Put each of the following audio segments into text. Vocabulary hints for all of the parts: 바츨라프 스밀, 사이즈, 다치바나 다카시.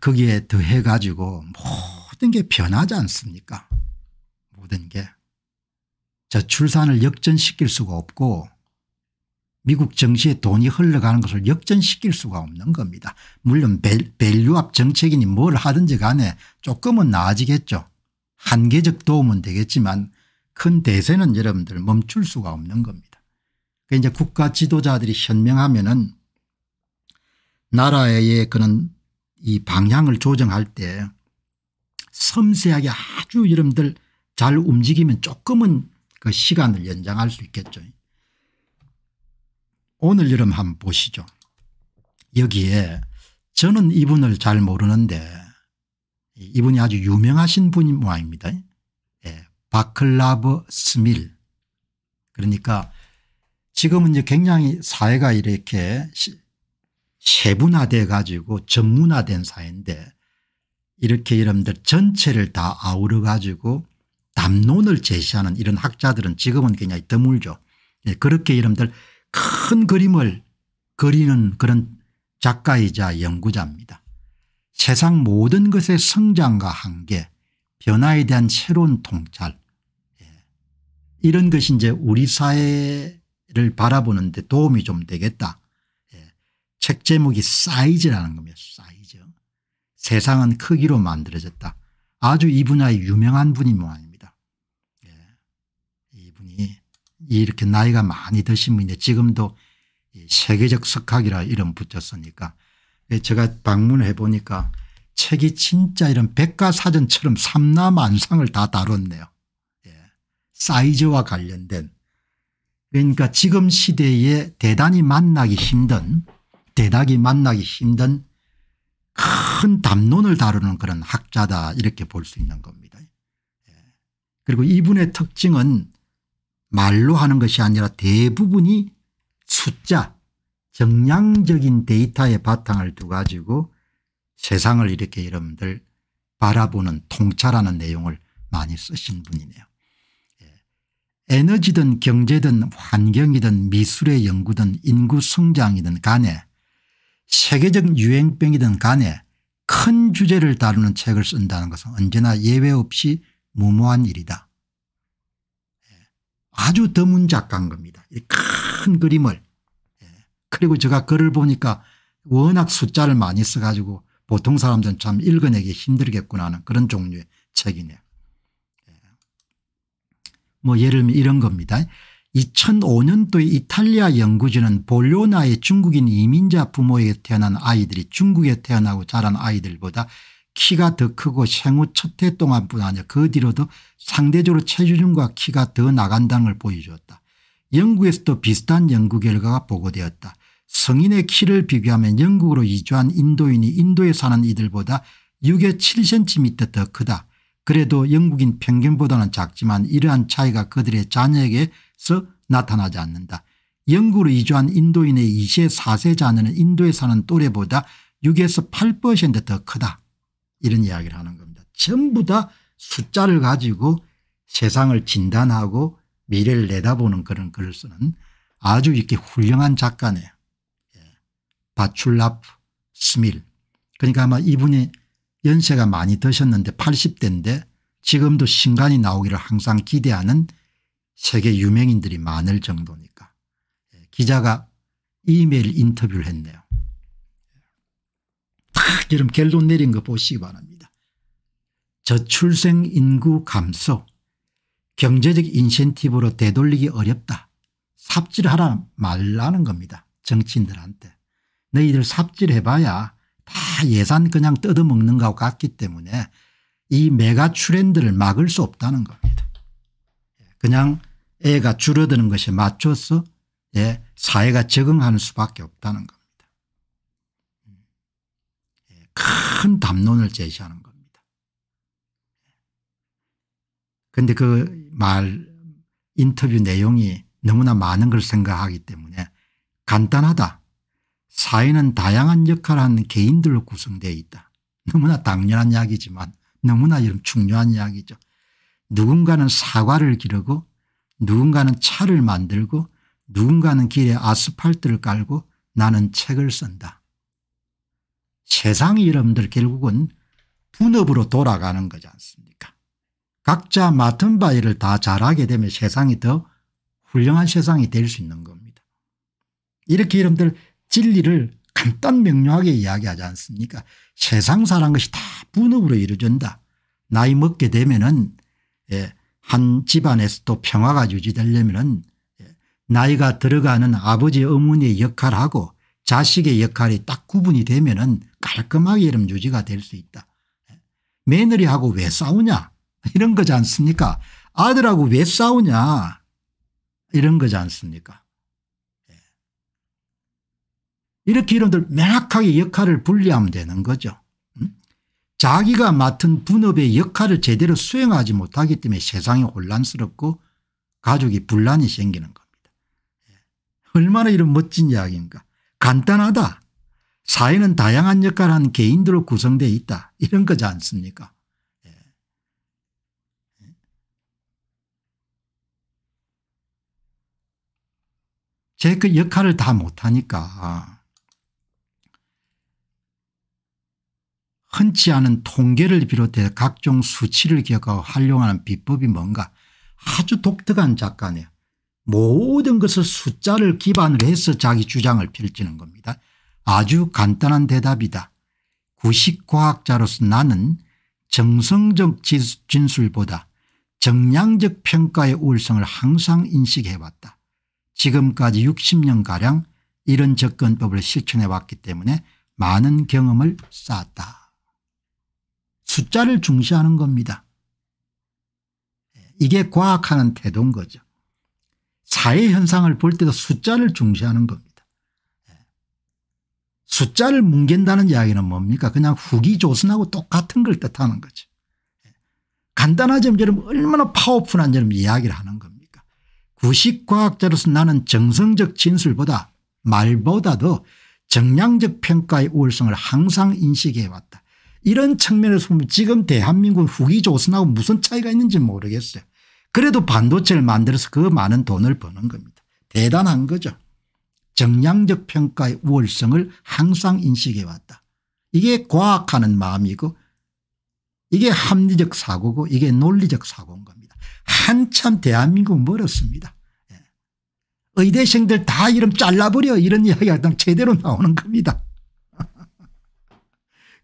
거기에 더해 가지고 모든 게 변하지 않습니까? 모든 게. 저출산을 역전시킬 수가 없고 미국 정치에 돈이 흘러가는 것을 역전시킬 수가 없는 겁니다. 물론 밸류업 정책이니 뭘 하든지 간에 조금은 나아지겠죠. 한계적 도움은 되겠지만 큰 대세는 여러분들 멈출 수가 없는 겁니다. 그러니까 이제 국가 지도자들이 현명하면은 나라의 그런 이 방향을 조정할 때 섬세하게 아주 여러분들 잘 움직이면 조금은 그 시간을 연장할 수 있겠죠. 오늘 여러분 한번 보시죠. 여기에 저는 이분을 잘 모르는데 이분이 아주 유명하신 분인 모양입니다. 예, 바츨라프 스밀. 그러니까 지금은 이제 굉장히 사회가 이렇게 세분화돼 가지고 전문화된 사회인데 이렇게 여러분들 전체를 다 아우러 가지고 담론을 제시하는 이런 학자들은 지금은 굉장히 드물죠. 예, 그렇게 여러분들 큰 그림을 그리는 그런 작가이자 연구자입니다. 세상 모든 것의 성장과 한계, 변화에 대한 새로운 통찰, 예. 이런 것이 이제 우리 사회를 바라보는 데 도움이 좀 되겠다. 예. 책 제목이 사이즈라는 겁니다. 사이즈. 세상은 크기로 만들어졌다. 아주 이 분야의 유명한 분이 모양입니다. 예. 이분이 이렇게 나이가 많이 드신 분인데 지금도 세계적 석학이라 이름 붙였으니까 제가 방문해 보니까 책이 진짜 이런 백과사전처럼 삼라만상을 다 다뤘네요. 예. 사이즈와 관련된. 그러니까 지금 시대에 대단히 만나기 힘든 큰 담론을 다루는 그런 학자다 이렇게 볼 수 있는 겁니다. 예. 그리고 이분의 특징은 말로 하는 것이 아니라 대부분이 숫자, 정량적인 데이터의 바탕을 두고 가지고 세상을 이렇게 여러분들 바라보는 통찰하는 내용을 많이 쓰신 분이네요. 예. 에너지든 경제든 환경이든 미술의 연구든 인구 성장이든 간에 세계적 유행병이든 간에 큰 주제를 다루는 책을 쓴다는 것은 언제나 예외 없이 무모한 일이다. 아주 드문 작가인 겁니다. 큰 그림을. 그리고 제가 글을 보니까 워낙 숫자를 많이 써가지고 보통 사람들은 참 읽어내기 힘들겠구나 하는 그런 종류의 책이네요. 뭐 예를 들면 이런 겁니다. 2005년도에 이탈리아 연구진은 볼로나의 중국인 이민자 부모에게 태어난 아이들이 중국에 태어나고 자란 아이들보다 키가 더 크고 생후 첫 해 동안뿐 아니라 그 뒤로도 상대적으로 체중과 키가 더 나간다는 걸 보여주었다. 영국에서도 비슷한 연구 결과가 보고되었다. 성인의 키를 비교하면 영국으로 이주한 인도인이 인도에 사는 이들보다 6에 7cm 더 크다. 그래도 영국인 평균보다는 작지만 이러한 차이가 그들의 자녀에게서 나타나지 않는다. 영국으로 이주한 인도인의 2세 4세 자녀는 인도에 사는 또래보다 6에서 8% 더 크다. 이런 이야기를 하는 겁니다. 전부 다 숫자를 가지고 세상을 진단하고 미래를 내다보는 그런 글을 쓰는 아주 이렇게 훌륭한 작가네요. 예. 바츨라프 스밀. 그러니까 아마 이분이 연세가 많이 드셨는데 80대인데 지금도 신간이 나오기를 항상 기대하는 세계 유명인들이 많을 정도니까. 예. 기자가 이메일 인터뷰를 했네요. 딱 여러분 결론 내린 거 보시기 바랍니다. 저출생 인구 감소, 경제적 인센티브로 되돌리기 어렵다. 삽질하라 말라는 겁니다. 정치인들한테. 너희들 삽질해봐야 다 예산 그냥 뜯어먹는 것 같기 때문에 이 메가 트렌드를 막을 수 없다는 겁니다. 그냥 애가 줄어드는 것에 맞춰서 사회가 적응하는 수밖에 없다는 겁니다. 큰 담론을 제시하는 겁니다. 그런데 그 말 인터뷰 내용이 너무나 많은 걸 생각하기 때문에 간단하다. 사회는 다양한 역할을 하는 개인들로 구성되어 있다. 너무나 당연한 이야기지만 너무나 중요한 이야기죠. 누군가는 사과를 기르고 누군가는 차를 만들고 누군가는 길에 아스팔트를 깔고 나는 책을 쓴다. 세상이 여러분들 결국은 분업으로 돌아가는 거지 않습니까? 각자 맡은 바 일을 다 잘하게 되면 세상이 더 훌륭한 세상이 될 수 있는 겁니다. 이렇게 여러분들 진리를 간단 명료하게 이야기하지 않습니까? 세상사란 것이 다 분업으로 이루어진다. 나이 먹게 되면은 한 집안에서도 평화가 유지되려면은 나이가 들어가는 아버지 어머니의 역할하고 자식의 역할이 딱 구분이 되면은 깔끔하게 이름 유지가 될 수 있다. 며느리하고 왜 싸우냐 이런 거지 않습니까? 아들하고 왜 싸우냐 이런 거지 않습니까? 이렇게 이름들 명확하게 역할을 분리하면 되는 거죠. 자기가 맡은 분업의 역할을 제대로 수행하지 못하기 때문에 세상이 혼란스럽고 가족이 분란이 생기는 겁니다. 얼마나 이런 멋진 이야기인가. 간단하다. 사회는 다양한 역할을 하는 개인들로 구성되어 있다. 이런 거지 않습니까? 제 그 역할을 다 못하니까 흔치 않은 통계를 비롯해 각종 수치를 기억하고 활용하는 비법이 뭔가. 아주 독특한 작가네요. 모든 것을 숫자를 기반으로 해서 자기 주장을 펼치는 겁니다. 아주 간단한 대답이다. 구식과학자로서 나는 정성적 진술보다 정량적 평가의 우월성을 항상 인식해왔다. 지금까지 60년가량 이런 접근법을 실천해왔기 때문에 많은 경험을 쌓았다. 숫자를 중시하는 겁니다. 이게 과학하는 태도인 거죠. 사회 현상을 볼 때도 숫자를 중시하는 겁니다. 숫자를 뭉갠다는 이야기는 뭡니까? 그냥 후기 조선하고 똑같은 걸 뜻하는 거죠. 간단하자면 여러분 얼마나 파워풀한 여러분 이야기를 하는 겁니까? 구식과학자로서 나는 정성적 진술보다 말보다도 정량적 평가의 우월성을 항상 인식해왔다. 이런 측면에서 보면 지금 대한민국 후기 조선하고 무슨 차이가 있는지 모르겠어요. 그래도 반도체를 만들어서 그 많은 돈을 버는 겁니다. 대단한 거죠. 정량적 평가의 우월성을 항상 인식해왔다. 이게 과학하는 마음이고 이게 합리적 사고고 이게 논리적 사고인 겁니다. 한참 대한민국은 멀었습니다. 의대생들 다 이름 잘라버려 이런 이야기가 제대로 나오는 겁니다.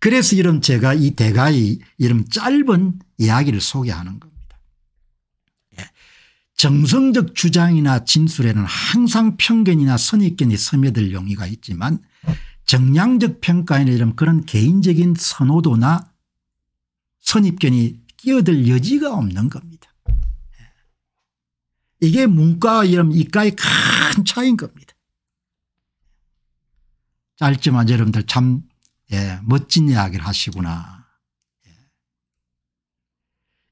그래서 이런 제가 이 대가의 이런 짧은 이야기를 소개하는 겁니다. 정성적 주장이나 진술에는 항상 편견이나 선입견이 스며들 용의가 있지만 정량적 평가에는 이런 그런 개인적인 선호도나 선입견이 끼어들 여지가 없는 겁니다. 이게 문과와 이런 이과의 큰 차이인 겁니다. 짧지만 여러분들 참 멋진 이야기를 하시구나.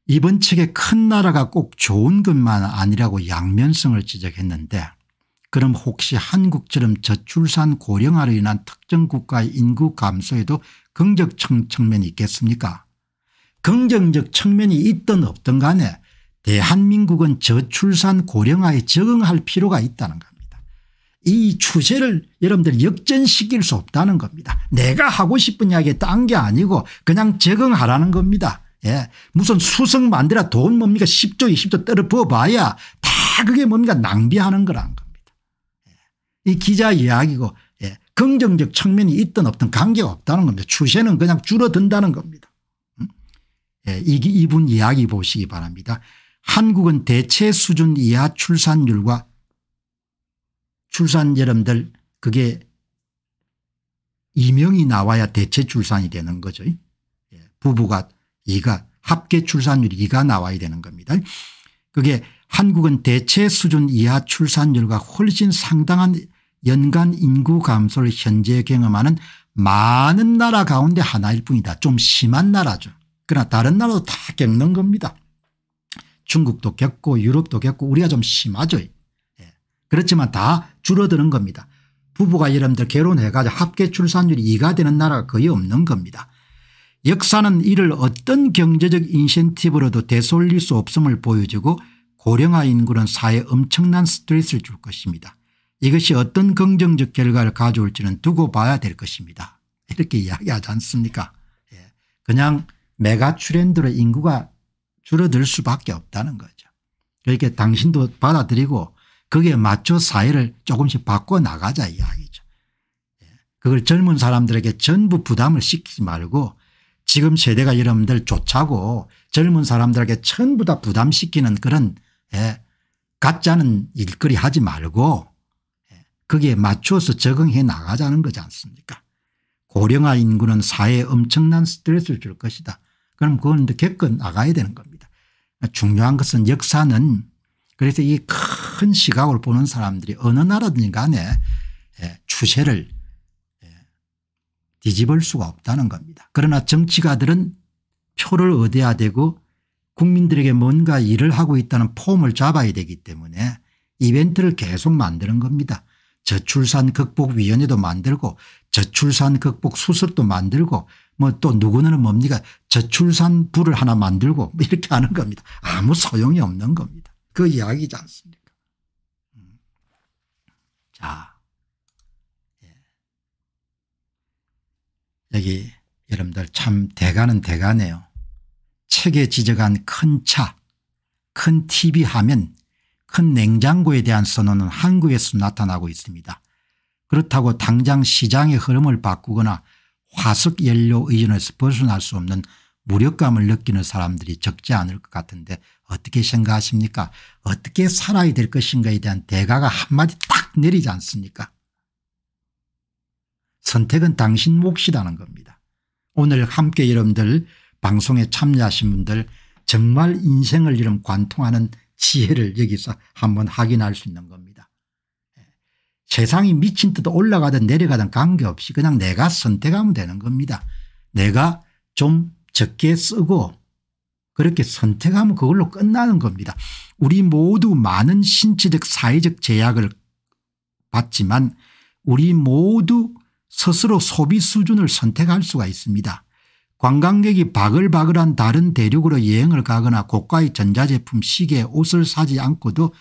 이번 책에 큰 나라가 꼭 좋은 것만 아니라고 양면성을 지적했는데 그럼 혹시 한국처럼 저출산 고령화로 인한 특정 국가의 인구 감소에도 긍정적 측면이 있겠습니까? 긍정적 측면이 있든 없든 간에 대한민국은 저출산 고령화에 적응할 필요가 있다는 겁니다. 이 추세를 여러분들 역전시킬 수 없다는 겁니다. 내가 하고 싶은 이야기에 딴 게 아니고 그냥 적응하라는 겁니다. 무슨 수석 만들어 돈 뭡니까 10조 20조 떨어 부어봐야 다 그게 뭡니까 낭비하는 거라는 겁니다. 이 기자 이야기고 긍정적 측면이 있든 없든 관계가 없다는 겁니다. 추세는 그냥 줄어든다는 겁니다. 이분 이야기 보시기 바랍니다. 한국은 대체 수준 이하 출산율과 출산 여러분들 그게 2명이 나와야 대체 출산이 되는 거죠. 부부가 2가 합계 출산율이 2가 나와야 되는 겁니다. 그게 한국은 대체 수준 이하 출산율과 훨씬 상당한 연간 인구 감소를 현재 경험하는 많은 나라 가운데 하나일 뿐이다. 좀 심한 나라죠. 그러나 다른 나라도 다 겪는 겁니다. 중국도 겪고 유럽도 겪고 우리가 좀 심하죠. 그렇지만 다 줄어드는 겁니다. 부부가 여러분들 결혼해가지고 합계 출산율이 2가 되는 나라가 거의 없는 겁니다. 역사는 이를 어떤 경제적 인센티브로도 되돌릴 수 없음을 보여주고 고령화 인구는 사회에 엄청난 스트레스를 줄 것입니다. 이것이 어떤 긍정적 결과를 가져올지는 두고 봐야 될 것입니다. 이렇게 이야기하지 않습니까? 예. 그냥 메가 트렌드로 인구가 줄어들 수밖에 없다는 거죠. 그러니까 당신도 받아들이고 거기에 맞춰 사회를 조금씩 바꿔나가자 이야기죠. 예. 그걸 젊은 사람들에게 전부 부담을 시키지 말고, 지금 세대가 여러분들 좋자고 젊은 사람들에게 전부 다 부담시키는 그런, 예, 가짜는 일거리 하지 말고 거기에 맞춰서 적응해 나가자는 거지 않습니까? 고령화 인구는 사회에 엄청난 스트레스를 줄 것이다. 그럼 그건 겪어 나가야 되는 겁니다. 중요한 것은 역사는, 그래서 이 큰 시각을 보는 사람들이 어느 나라든 간에 추세를 뒤집을 수가 없다는 겁니다. 그러나 정치가들은 표를 얻어야 되고 국민들에게 뭔가 일을 하고 있다는 폼을 잡아야 되기 때문에 이벤트를 계속 만드는 겁니다. 저출산 극복위원회도 만들고 저출산 극복 수습도 만들고 뭐 또 누구는 뭡니까 저출산부를 하나 만들고 이렇게 하는 겁니다. 아무 소용이 없는 겁니다. 그 이야기지 않습니까? 자, 여기 여러분들 참 대가는 대가네요. 책에 지적한 큰 차, 큰 TV 화면, 큰 냉장고에 대한 선호는 한국에서 나타나고 있습니다. 그렇다고 당장 시장의 흐름을 바꾸거나 화석연료 의존에서 벗어날 수 없는 무력감을 느끼는 사람들이 적지 않을 것 같은데 어떻게 생각하십니까? 어떻게 살아야 될 것인가에 대한 대가가 한마디 딱 내리지 않습니까? 선택은 당신 몫이라는 겁니다. 오늘 함께 여러분들 방송에 참여하신 분들 정말 인생을 이름 관통하는 지혜를 여기서 한번 확인할 수 있는 겁니다. 세상이 미친 듯 올라가든 내려가든 관계없이 그냥 내가 선택하면 되는 겁니다. 내가 좀 적게 쓰고 그렇게 선택하면 그걸로 끝나는 겁니다. 우리 모두 많은 신체적 사회적 제약을 받지만 우리 모두 스스로 소비 수준을 선택할 수가 있습니다. 관광객이 바글바글한 다른 대륙으로 여행을 가거나 고가의 전자제품 시계 옷을 사지 않고도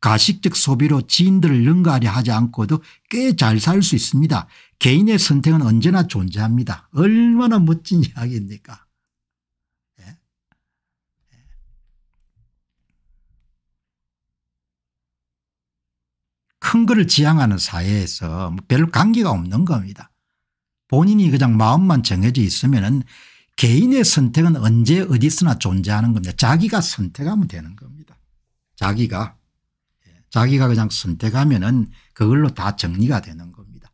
가식적 소비로 지인들을 능가하려 하지 않고도 꽤 잘 살 수 있습니다. 개인의 선택은 언제나 존재합니다. 얼마나 멋진 이야기입니까? 예? 큰 거를 지향하는 사회에서 별로 관계가 없는 겁니다. 본인이 그냥 마음만 정해져 있으면은 개인의 선택은 언제 어디서나 존재하는 겁니다. 자기가 선택하면 되는 겁니다. 자기가 그냥 선택하면은 그걸로 다 정리가 되는 겁니다.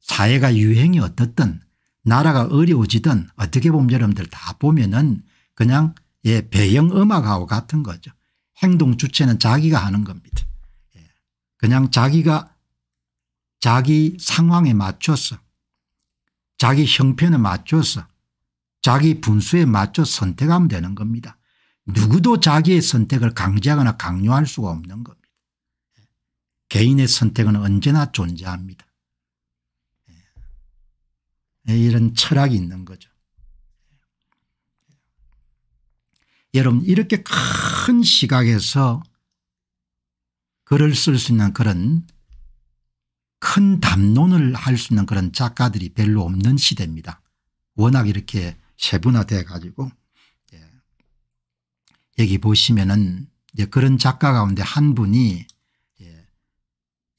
사회가 유행이 어떻든 나라가 어려워지든 어떻게 보면 여러분들 다 보면은 그냥, 예, 배경 음악하고 같은 거죠. 행동 주체는 자기가 하는 겁니다. 예. 그냥 자기가 자기 상황에 맞춰서 자기 형편에 맞춰서 자기 분수에 맞춰 선택하면 되는 겁니다. 누구도 자기의 선택을 강제하거나 강요할 수가 없는 겁니다. 개인의 선택은 언제나 존재합니다. 이런 철학이 있는 거죠. 여러분 이렇게 큰 시각에서 글을 쓸 수 있는 그런 큰 담론을 할 수 있는 그런 작가들이 별로 없는 시대입니다. 워낙 이렇게 세분화돼 가지고, 예. 여기 보시면은 이제 그런 작가 가운데 한 분이, 예.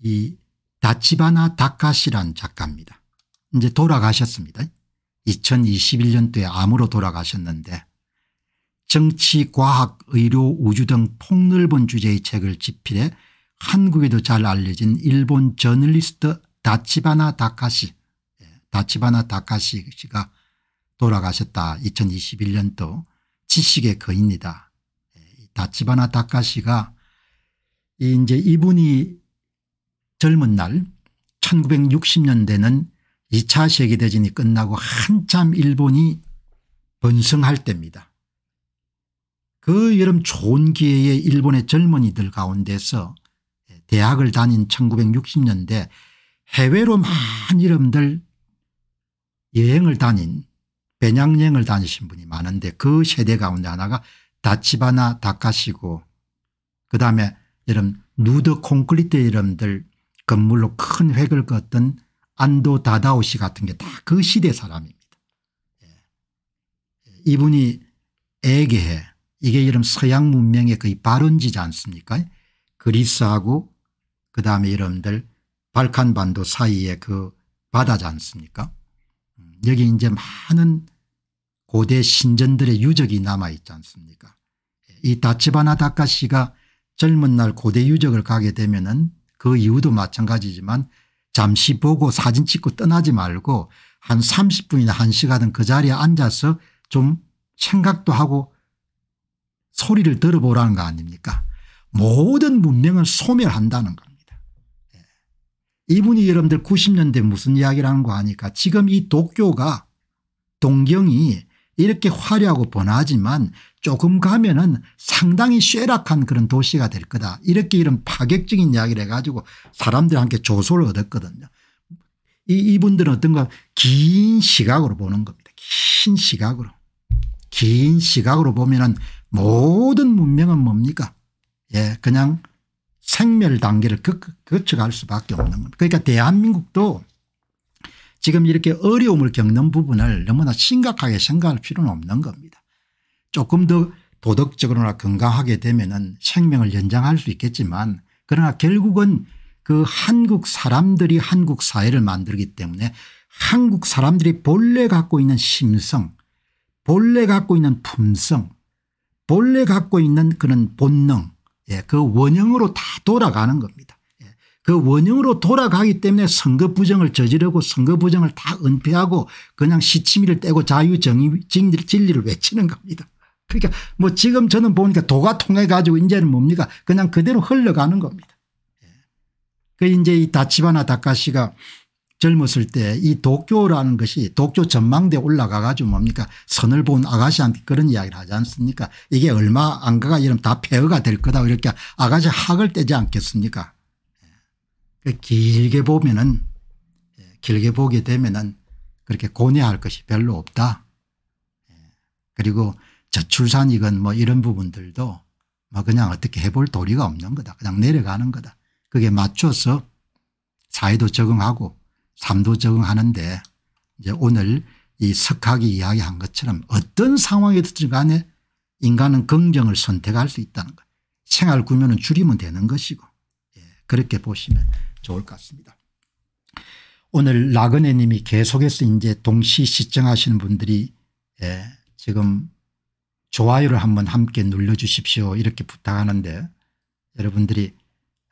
이 다치바나 다카시란 작가입니다. 이제 돌아가셨습니다. 2021년도에 암으로 돌아가셨는데 정치, 과학, 의료, 우주 등 폭넓은 주제의 책을 집필해 한국에도 잘 알려진 일본 저널리스트 다치바나 다카시, 다치바나 다카시 씨가 돌아가셨다. 2021년도 지식의 거인이다. 다치바나 다카시가 이제 이분이 젊은 날 1960년대는 2차 세계대전이 끝나고 한참 일본이 번성할 때입니다. 그 여름 좋은 기회에 일본의 젊은이들 가운데서 대학을 다닌 1960년대 해외로 많은 여러분들 여행을 다닌 배낭여행을 다니신 분이 많은데 그 세대 가운데 하나가 다치바나 다카시고, 그다음에 여러분 누드 콘크리트 여러분들 건물로 큰 획을 걷던 안도 다다오시 같은 게 다 그 시대 사람입니다. 예. 이분이 에게해, 이게 이런 서양 문명의 거의 발원지지 않습니까? 그리스하고 그 다음에 이런들 발칸반도 사이의 그 바다지 않습니까? 여기 이제 많은 고대 신전들의 유적이 남아있지 않습니까? 이 다치바나 다카시가 젊은 날 고대 유적을 가게 되면은 그 이유도 마찬가지지만 잠시 보고 사진 찍고 떠나지 말고 한 30분이나 1시간은 그 자리에 앉아서 좀 생각도 하고 소리를 들어보라는 거 아닙니까? 모든 문명을 소멸한다는 겁니다. 예. 이분이 여러분들 90년대 무슨 이야기를 하는 거 아니까 지금 이 도쿄가 동경이 이렇게 화려하고 번화하지만 조금 가면은 상당히 쇠락한 그런 도시가 될 거다. 이렇게 이런 파격적인 이야기를 해가지고 사람들한테 조소를 얻었거든요. 이분들은 어떤가 긴 시각으로 보는 겁니다. 긴 시각으로. 긴 시각으로 보면은 모든 문명은 뭡니까? 예, 그냥 생멸 단계를 거쳐갈 수밖에 없는 겁니다. 그러니까 대한민국도 지금 이렇게 어려움을 겪는 부분을 너무나 심각하게 생각할 필요는 없는 겁니다. 조금 더 도덕적으로나 건강하게 되면은 생명을 연장할 수 있겠지만 그러나 결국은 그 한국 사람들이 한국 사회를 만들기 때문에 한국 사람들이 본래 갖고 있는 심성, 본래 갖고 있는 품성, 본래 갖고 있는 그런 본능, 예, 그 원형으로 다 돌아가는 겁니다. 그 원형으로 돌아가기 때문에 선거부정을 저지르고 선거부정을 다 은폐하고 그냥 시치미를 떼고 자유진리를 외치는 겁니다. 그러니까 뭐 지금 저는 보니까 도가 통해 가지고 이제는 뭡니까 그냥 그대로 흘러가는 겁니다. 예. 그 이제 이 다치바나 다카시가 젊었을 때 이 도쿄라는 것이 도쿄 전망대에 올라가 가지고 뭡니까 선을 본 아가씨한테 그런 이야기를 하지 않습니까? 이게 얼마 안 가가 이러면 다 폐허가 될 거다 이렇게 아가씨 학을 떼지 않겠습니까? 길게 보면은 길게 보게 되면은 그렇게 고뇌할 것이 별로 없다. 그리고 저출산이건 뭐 이런 부분들도 뭐 그냥 어떻게 해볼 도리가 없는 거다. 그냥 내려가는 거다. 그게 맞춰서 사회도 적응하고 삶도 적응하는데 이제 오늘 이 석학이 이야기한 것처럼 어떤 상황에든 간에 인간은 긍정을 선택할 수 있다는 것. 생활 구면은 줄이면 되는 것이고 그렇게 보시면 좋을 것 같습니다. 오늘 라그네 님이 계속해서 이제 동시 시청하시는 분들이 예, 지금 좋아요를 한번 함께 눌러주십시오 이렇게 부탁하는데 여러분들이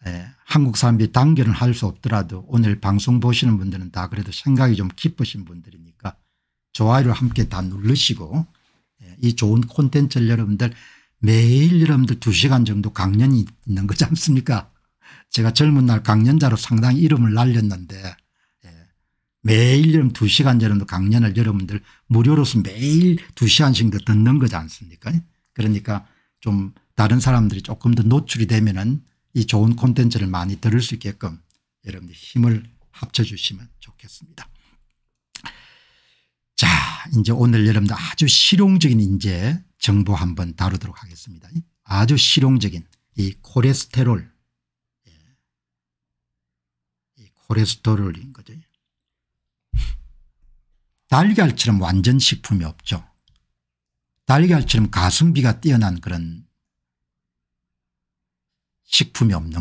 예, 한국 사람들이 단결은 할 수 없더라도 오늘 방송 보시는 분들은 다 그래도 생각이 좀 깊으신 분들이니까 좋아요를 함께 다 누르시고 예, 이 좋은 콘텐츠를 여러분들 매일 여러분들 2시간 정도 강연이 있는 거지 않습니까? 제가 젊은 날 강연자로 상당히 이름을 날렸는데 예. 매일 여러분 2시간 정도 강연을 여러분들 무료로서 매일 2시간씩 더 듣는 거지 않습니까? 그러니까 좀 다른 사람들이 조금 더 노출이 되면은 이 좋은 콘텐츠를 많이 들을 수 있게끔 여러분들 힘을 합쳐주시면 좋겠습니다. 자, 이제 오늘 여러분들 아주 실용적인 이제 정보 한번 다루도록 하겠습니다. 아주 실용적인 이 콜레스테롤. 콜레스테롤인 거죠. 달걀처럼 완전 식품이 없죠. 달걀처럼 가성비가 뛰어난 그런 식품이 없는